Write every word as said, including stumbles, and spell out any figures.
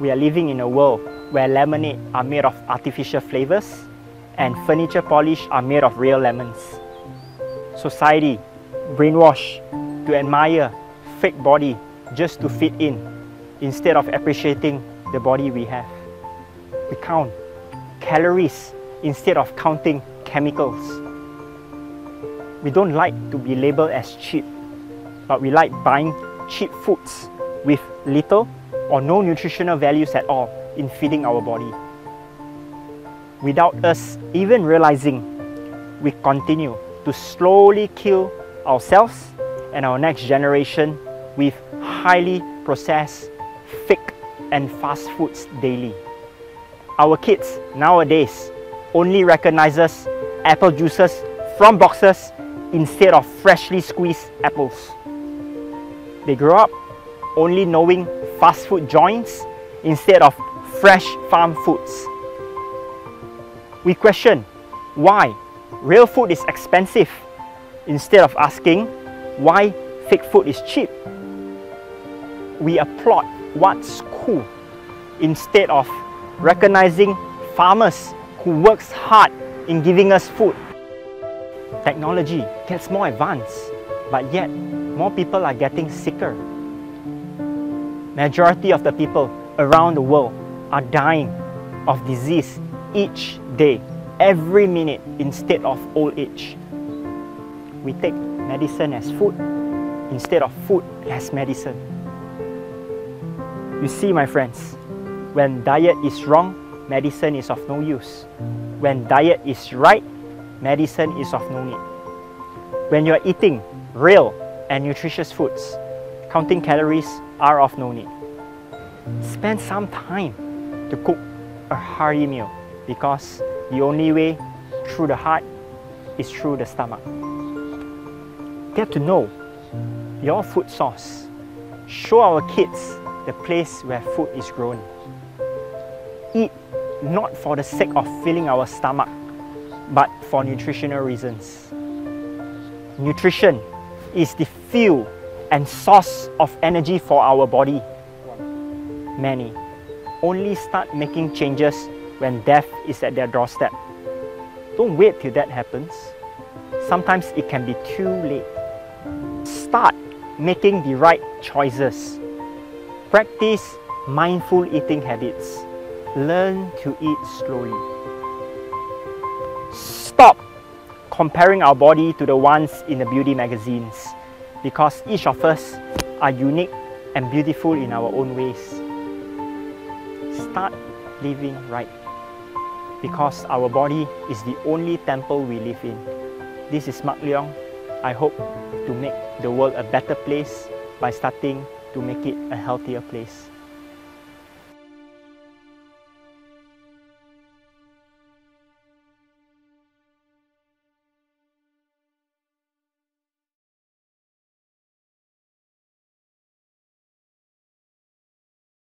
We are living in a world where lemonade are made of artificial flavors and furniture polish are made of real lemons. Society brainwashed to admire fake body just to fit in instead of appreciating the body we have. We count calories instead of counting chemicals. We don't like to be labeled as cheap, but we like buying cheap foods with little or no nutritional values at all in feeding our body. Without us even realizing, we continue to slowly kill ourselves and our next generation with highly processed, fake and fast foods daily. Our kids nowadays only recognize apple juices from boxes instead of freshly squeezed apples. They grow up only knowing fast food joints instead of fresh farm foods. We question why real food is expensive instead of asking why fake food is cheap. We applaud what's cool instead of recognizing farmers who works hard in giving us food. Technology gets more advanced, but yet more people are getting sicker. Majority of the people around the world are dying of disease each day, every minute, instead of old age. We take medicine as food instead of food as medicine. You see, my friends, when diet is wrong, medicine is of no use. When diet is right, medicine is of no need. When you're eating real and nutritious foods, counting calories are of no need. Spend some time to cook a hearty meal, because the only way through the heart is through the stomach. Get to know your food source. Show our kids the place where food is grown. Eat not for the sake of filling our stomach, but for nutritional reasons. Nutrition is the fuel and source of energy for our body. Many only start making changes when death is at their doorstep. Don't wait till that happens. Sometimes it can be too late. Start making the right choices. Practice mindful eating habits. Learn to eat slowly. Stop comparing our body to the ones in the beauty magazines, because each of us are unique and beautiful in our own ways. Start living right, because our body is the only temple we live in. This is Mark Leong. I hope to make the world a better place by starting to make it a healthier place.